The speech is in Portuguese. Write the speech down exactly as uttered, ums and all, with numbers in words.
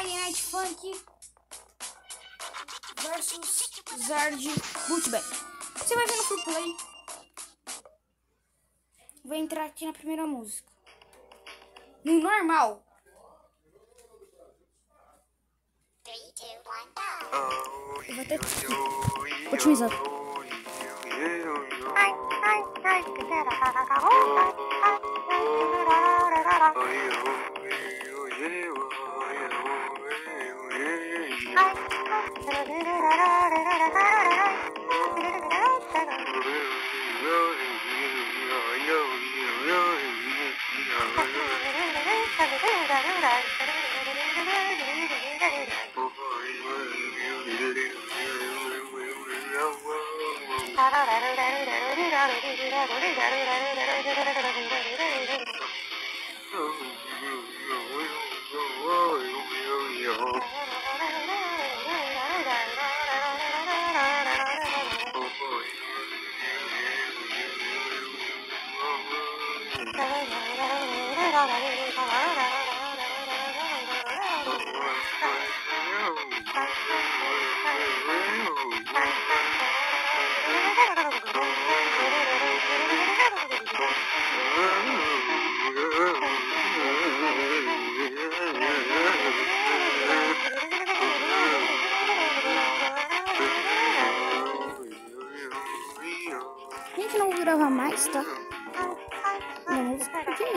Vai, Night Funk versus Zardy But Bad. Você vai ver no free play. Vou entrar aqui na primeira música. No normal. Eu vou até otimizar. Gravar mais, tá? Não, o que é